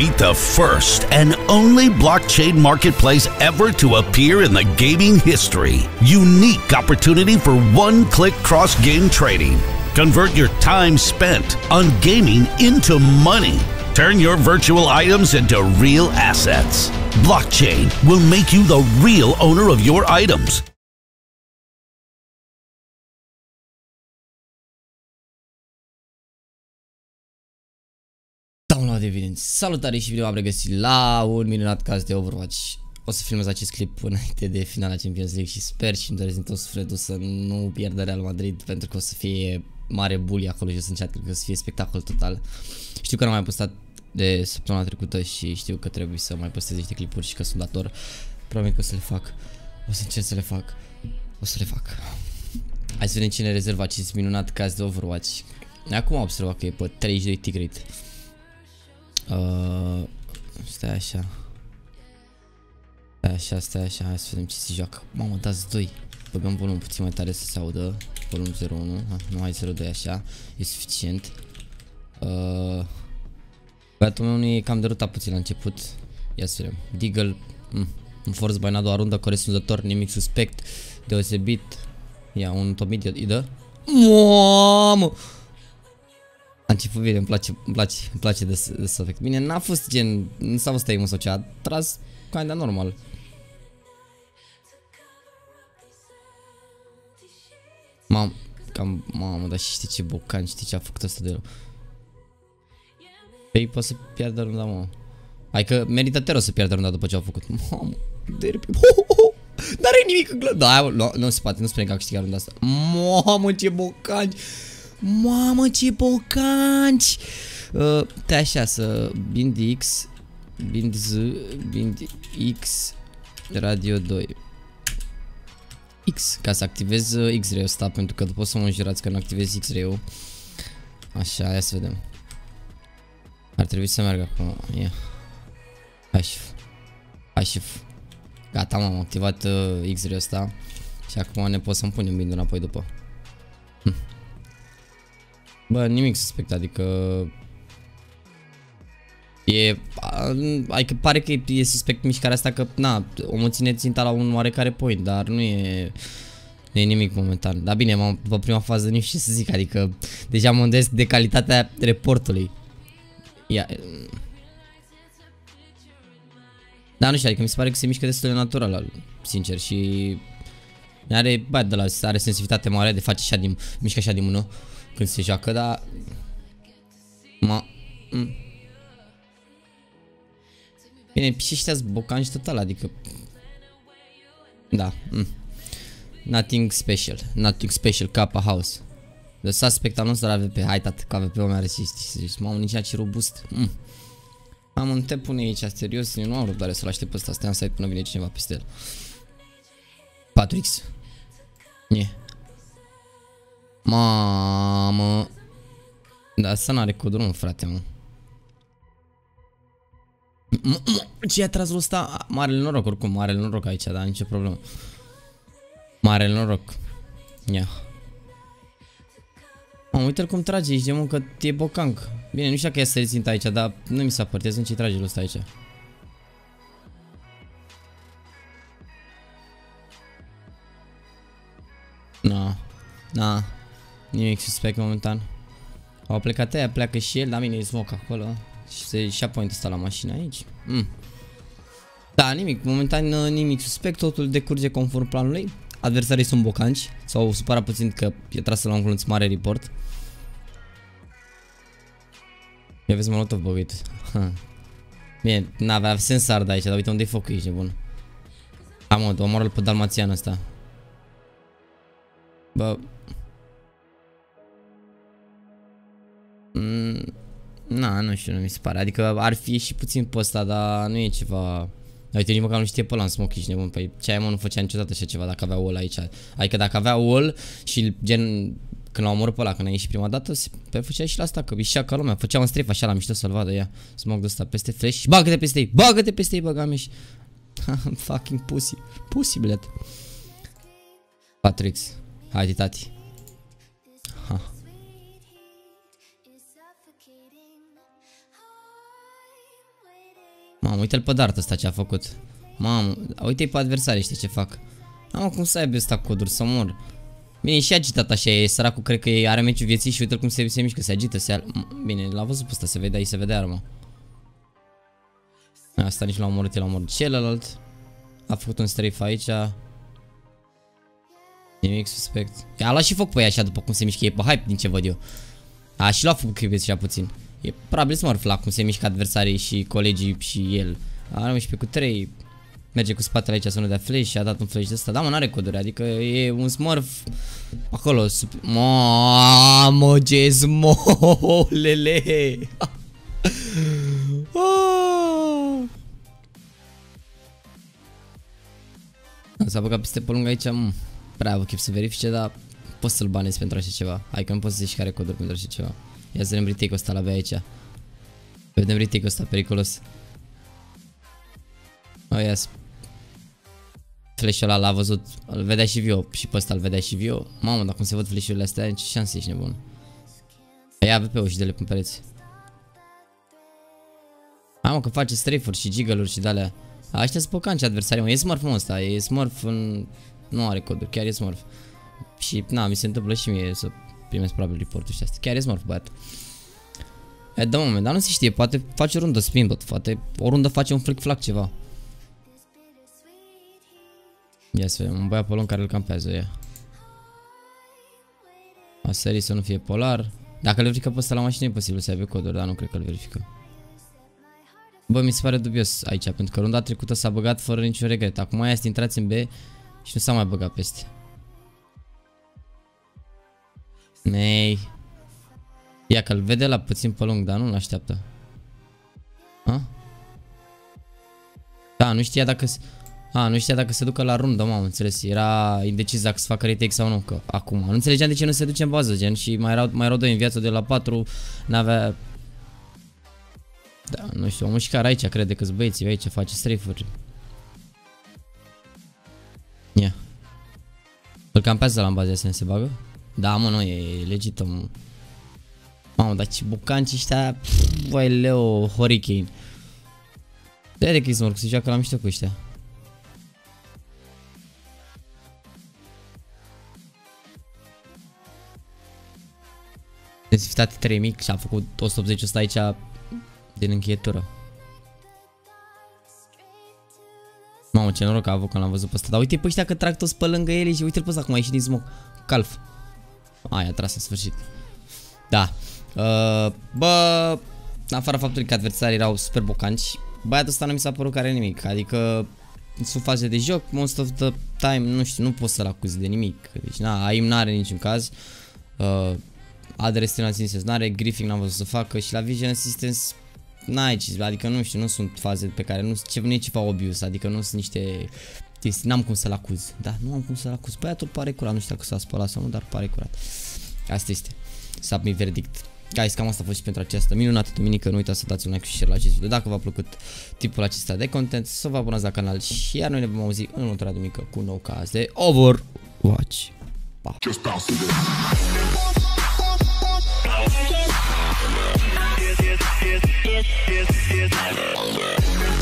Meet the first and only blockchain marketplace ever to appear in the gaming history. Unique opportunity for one-click cross-game trading. Convert your time spent on gaming into money. Turn your virtual items into real assets. Blockchain will make you the real owner of your items. Evident. Salutare și bine v-am regăsit la un minunat caz de Overwatch. O să filmez acest clip înainte de finala Champions League și sper și îmi doresc din tot sufletul să nu pierdă Real Madrid, pentru că o să fie mare bulie acolo jos în chat, cred că o să fie spectacol total. Știu că n-am mai postat de săptămâna trecută și știu că trebuie să mai postez niște clipuri și că sunt dator. Promit că o să le fac. O să încerc să le fac. O să le fac. Hai să vedem cine rezervă acest minunat caz de Overwatch. Acum am observat că e pe 32 tigrate. Stai așa. Stai așa, hai să vedem ce se joacă. Mamă, dați 2. Băgăm volum puțin mai tare să se audă. Volum 01, nu ai 02 așa. E suficient. Băiatul meu nu e cam derutat puțin la început. Ia să vedem. Deagle, un force by în a doua rundă, corespunzător, nimic suspect deosebit. Ia un top mid, îi dă. Mamă! A început bine, îmi place de subiect. Bine, n-a fost gen, nu s-a fost tăimul sau ce, a tras kinda normal. Mamă, dar știi ce bocan, știi ce a făcut asta de rău. Ei poate să pierdă runda, mă. Adică merită teror să pierdă runda după ce au făcut. Mamă, derby. Dar e nimic în glăd. Da, nu se poate, nu spune că a câștigat runda asta. Mamă, ce bocan. Mamă, ce bocanci! Te așa să bind X, bind Z, bind X, radio 2. X, ca să activez X-ray-ul ăsta, pentru că după o să mă înjurați că nu activez X-ray-ul. Așa, ia să vedem. Ar trebui să meargă acum, ia. Așif. Gata, m-am activat X-ray-ul ăsta și acum ne pot să-mi punem bindul înapoi după. Bă, nimic suspect, adică e, adică pare că e suspect mișcarea asta că, na, omul ține ținta la un oarecare point, dar nu e nimic momentan. Dar bine, pe prima fază nici ce să zic, adică deja mă îndoiesc de calitatea reportului. Ia. Dar nu știu, adică mi se pare că se mișcă destul de natural, sincer, și are, bă, de la, are sensibilitate mare de face așa din, mișcă așa din mână când se joacă, dar bine, și ăștia-s bocanci total, adică da, nothing special, nothing special, Kappa house. The suspect anunț la AVP, hai tat, că AVP-ul mi-a resistit, mamă, nici ce robust. Am un te pune aici, serios, eu nu am răbdare să-l aștept pe ăsta, stai în site până vine cineva peste el. Patrix. Mamă. Dar asta n-are codul, mă, frate, mă. Ce i-a tras lui ăsta? Marele noroc, oricum, marele noroc aici, dar nicio problemă. Marele noroc. Ia. Mă, uite-l cum trage, ești de muncă, e bocanc. Bine, nu știu că e să rețintă aici, dar nu mi s-a părtezit în ce trage lui ăsta aici. Na, nimic suspect momentan. Au plecat aia, pleacă și el, la mine e smoke acolo. Și se și-a point ăsta la mașină aici. Da, nimic, momentan nimic suspect, totul decurge conform planului. Adversarii sunt bocanci, s-au supărat puțin că i-a tras la un glunț mare report. Ia vezi, mă lotov băgăit. Bine, n-avea sens să ardă aici, dar uite unde-i focul, ești nebun. Am mă, omoră-l pe dalmațian ăsta. Bă. Na, nu știu, nu mi se pare. Adică ar fi și puțin pe ăsta, dar nu e ceva. Uite, nici măcar nu știe pe ăla în smoke, ești nebun. Păi ce ai, mă, nu făcea niciodată așa ceva dacă avea wall aici. Adică dacă avea wall și gen când l-a omorât pe ăla, când a ieșit prima dată, pe făcea și la asta, că ieșea ca lumea. Făcea un strip așa la mișto să-l vadă, ia. Smoke de ăsta peste flash. Bagă-te peste ei, bagă-te peste ei, băgameș. Fucking pussy. Pussy, bled. Patrix. Haide, tati. Mamă, uite-l pe Dart ăsta ce a făcut. Mamă, uite-i pe adversari ăștia ce fac. Mamă, cum să aibă ăsta coduri, să mor. Bine, e și agitat așa, e săracul, cred că are meciul vieții și uite-l cum se mișcă, se agită, se... Bine, l-a văzut pe ăsta, se vedea, îi se vedea arma. Asta nici l-a omorât, el a omorât celălalt. A făcut un strafe aici. Nimic suspect. A luat și foc pe ea așa după cum se mișcă, e pe hype din ce văd eu. A și luat foc pe vieții așa puțin. E probabil smurf la cum se mișcă adversarii și colegii și el. A rămas pe cu 3. Merge cu spatele aici să nu dea flash și a dat un flash de ăsta. Da, mă, n-are coduri, adică e un smurf acolo. Mamă, ce smolele. S-a băgat peste pe lung aici, bravo, chef să verifice, dar poți să-l banezi pentru așa ceva. Hai că nu poți să zici care coduri pentru așa ceva. Ia să vedem retake-ul ăsta la B aici. Vedem retake-ul ăsta periculos. Oh, yes. Flash-ul ăla l-a văzut, îl vedea și Vio, și pe ăsta îl vedea și Vio. Mamă, dar cum se văd flash-urile astea, ce șanse ești nebun. Ia AWP-ul și de le pun pereți. Mamă, că face strafe-uri și jiggle-uri și de-alea. Aștia sunt pocanci adversarii, mă, e smurf-ul ăsta, e smurf în... Nu are coduri, chiar e smurf. Și, na, mi se întâmplă și mie să primesc probabil reportul și astea, chiar e smurf, băiat. E, de moment, dar nu se știe, poate face o rundă spin, tot, poate o rundă face un flic-flac ceva. Ia să vedem, un băiat polon care îl campează, ia. A sărit să nu fie polar. Dacă îl verifică pe ăsta la mașină, e posibil să aibă coduri, dar nu cred că îl verifică. Bă, mi se pare dubios aici, pentru că runda trecută s-a băgat fără niciun regret. Acum aia este intrați în B și nu s-a mai băgat peste. Nei. Ia că-l vede la puțin pe lung, dar nu-l așteaptă. A? Da, nu știa dacă... A, nu știa dacă se ducă la rundă, m-am înțeles. Era indecis dacă să facă retake sau nu, că acum. Nu înțelegeam de ce nu se duce în bază, gen, și mai erau doi în viață de la 4, n-avea... Da, nu știu, o mușcare aici, crede că-s băieții aici, face strafe-uri. Ia. Îl campează la bază să nu se bagă? Da, mă, nu, e legit, mă. Mamă, dar ce bucanci ăștia, băi, leu, hurricane. De-aia de Chris Morc, se joacă la mișto cu ăștia. Intensifitate 3 mic și a făcut 180 ăsta aici. Din încheietură. Mamă, ce noroc a avut că l-am văzut pe ăsta. Dar uite pe ăștia că trag toți pe lângă ele. Și uite-l pe ăsta cum a ieșit din smoke. Calf. Aia a tras în sfârșit. Da. Bă, afară faptului că adversarii erau super bocanci, băiatul ăsta nu mi s-a părut că are nimic. Adică sub faze de joc most of the time, nu știu, nu poți să-l acuzi de nimic. Deci na, aim n-are niciun caz. Adrestrin la Assistance n-are. Griffin n-am văzut să facă. Și la Vision Assistance n-ai ce, adică nu știu, nu sunt faze pe care nu e ceva obvious, adică nu sunt niște chestii, n-am cum să-l acuz. Da, nu am cum să-l acuz, băiatul pare curat, nu știu dacă s-a spălat sau nu, dar pare curat. Asta este, submit verdict. Guys, cam asta a fost și pentru această minunată duminică, nu uitați să dați un like și share la acest video dacă v-a plăcut tipul acesta de content, să vă abonați la canal și iar noi ne vom auzi în următoarea duminică cu un nou caz de Overwatch. Pa! Yes.